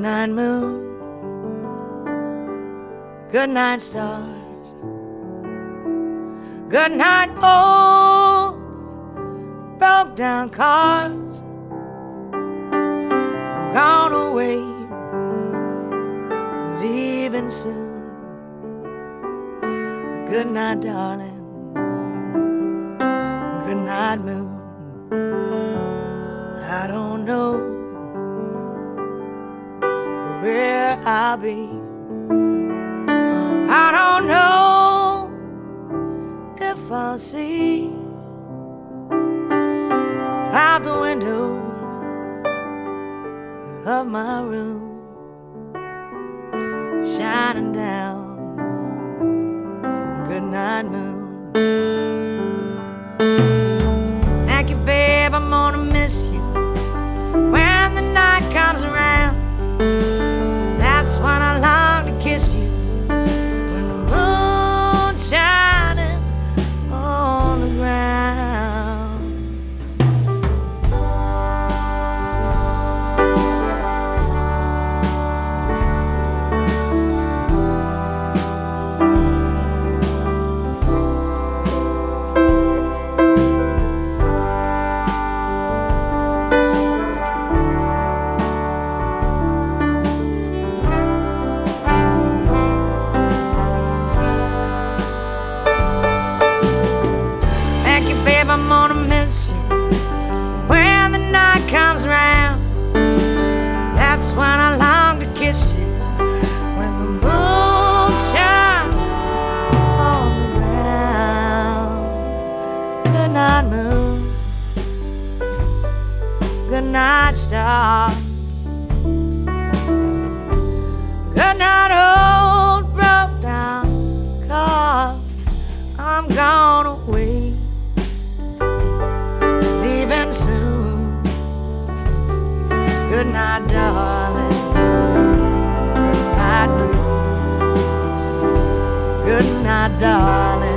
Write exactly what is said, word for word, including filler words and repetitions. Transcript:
Good night, moon. Good night, stars. Good night, old broke down cars. I'm gone away, leaving soon. Good night, darling. Good night, moon. I don't know where I'll be. I don't know if I'll see out the window of my room, shining down. Good night, moon. Thank you, babe, I'm gonna miss you when the night comes around. That's when I long to kiss you, when the moon's shining on the night stars. Good night, old broke down cars. I'm gone away, leaving soon. Good night, darling. Good night, blue. Good night, darling.